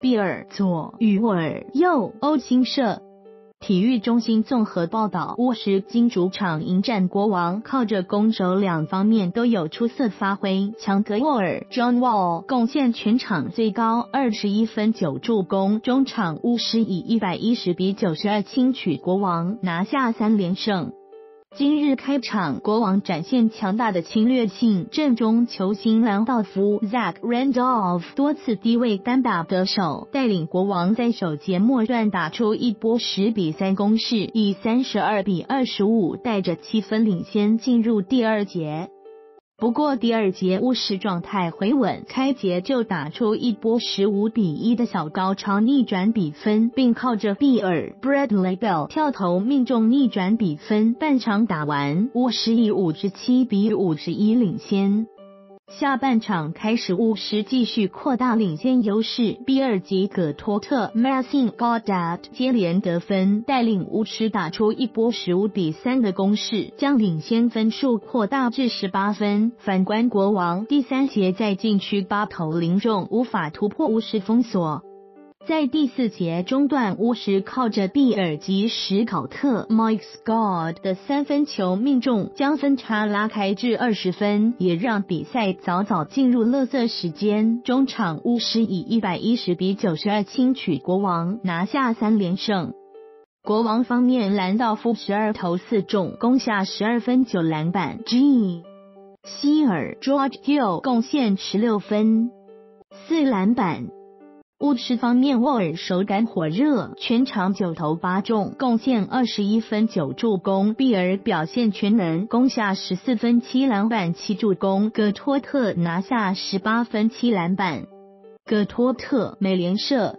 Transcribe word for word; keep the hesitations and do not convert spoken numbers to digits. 碧尔左与沃尔右欧青社。 体育中心综合报道，沃什金主场迎战国王，靠着攻守两方面都有出色发挥。强格沃尔 （John Wall） 贡献全场最高二十一分九助攻，中场巫师以一百一十比九十二轻取国王，拿下三连胜。今日开场，国王展现强大的侵略性，阵中球星兰道夫 （Zach Randolph） 多次低位单打得手，带领国王在首节末段打出一波十比三攻势，以三十二比二十五带着七分领先进入第二节。 不过第二节巫师状态回稳，开节就打出一波十五比一的小高潮逆转比分，并靠着比尔 （Bradley Beal） 跳投命中逆转比分。半场打完，巫师以五十七比五十一领先。 下半场开始，巫师继续扩大领先优势。比尔及葛托特 （Marcin Gortat） 接连得分，带领巫师打出一波十五比三的攻势，将领先分数扩大至十八分。反观国王，第三节在禁区八投零中，无法突破巫师封锁。 在第四节中段，巫师靠着比尔及史考特 （Mike Scott） 的三分球命中，将分差拉开至二十分，也让比赛早早进入垃圾时间。中场巫师以一百一十比九十二轻取国王，拿下三连胜。 国王方面，兰道夫十二投四中，攻下十二分九篮板 ；G. 希尔 （George Hill） 贡献十六分四篮板。 巫师方面，沃尔手感火热，全场九投八中，贡献二十一分九助攻；比尔表现全能，攻下十四分七篮板七助攻；葛托特拿下十八分七篮板。葛托特美联社。